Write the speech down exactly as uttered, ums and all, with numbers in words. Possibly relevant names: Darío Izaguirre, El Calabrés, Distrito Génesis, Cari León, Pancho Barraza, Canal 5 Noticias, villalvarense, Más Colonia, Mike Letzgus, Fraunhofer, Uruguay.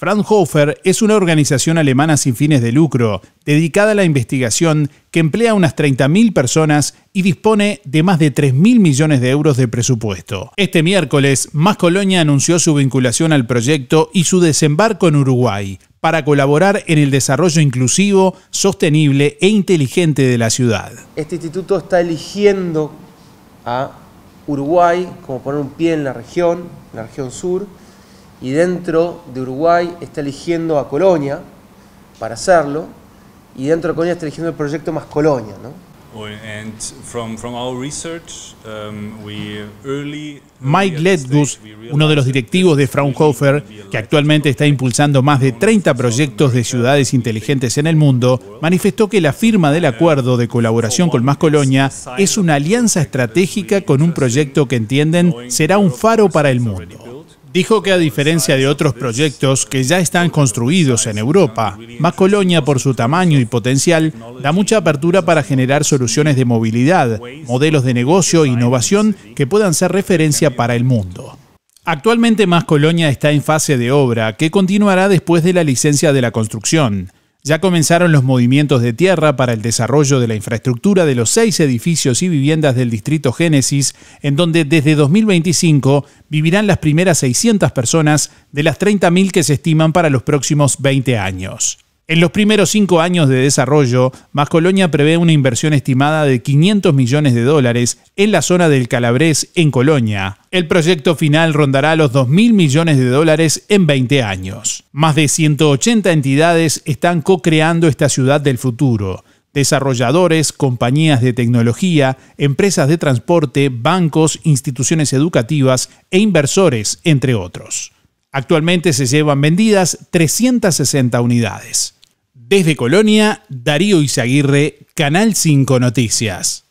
Fraunhofer es una organización alemana sin fines de lucro, dedicada a la investigación, que emplea a unas treinta mil personas y dispone de más de tres mil millones de euros de presupuesto. Este miércoles, Más Colonia anunció su vinculación al proyecto y su desembarco en Uruguay para colaborar en el desarrollo inclusivo, sostenible e inteligente de la ciudad. Este instituto está eligiendo a Uruguay como poner un pie en la región, en la región sur, y dentro de Uruguay está eligiendo a Colonia para hacerlo, y dentro de Colonia está eligiendo el proyecto Más Colonia, ¿no? Mike Letzgus, uno de los directivos de Fraunhofer, que actualmente está impulsando más de treinta proyectos de ciudades inteligentes en el mundo, manifestó que la firma del acuerdo de colaboración con Más Colonia es una alianza estratégica con un proyecto que entienden será un faro para el mundo. Dijo que a diferencia de otros proyectos que ya están construidos en Europa, Más Colonia, por su tamaño y potencial, da mucha apertura para generar soluciones de movilidad, modelos de negocio e innovación que puedan ser referencia para el mundo. Actualmente Más Colonia está en fase de obra, que continuará después de la licencia de la construcción. Ya comenzaron los movimientos de tierra para el desarrollo de la infraestructura de los seis edificios y viviendas del Distrito Génesis, en donde desde dos mil veinticinco vivirán las primeras seiscientas personas de las treinta mil que se estiman para los próximos veinte años. En los primeros cinco años de desarrollo, Más Colonia prevé una inversión estimada de quinientos millones de dólares en la zona del Calabrés, en Colonia. El proyecto final rondará los dos mil millones de dólares en veinte años. Más de ciento ochenta entidades están co-creando esta ciudad del futuro. Desarrolladores, compañías de tecnología, empresas de transporte, bancos, instituciones educativas e inversores, entre otros. Actualmente se llevan vendidas trescientas sesenta unidades. Desde Colonia, Darío Izaguirre, Canal cinco Noticias.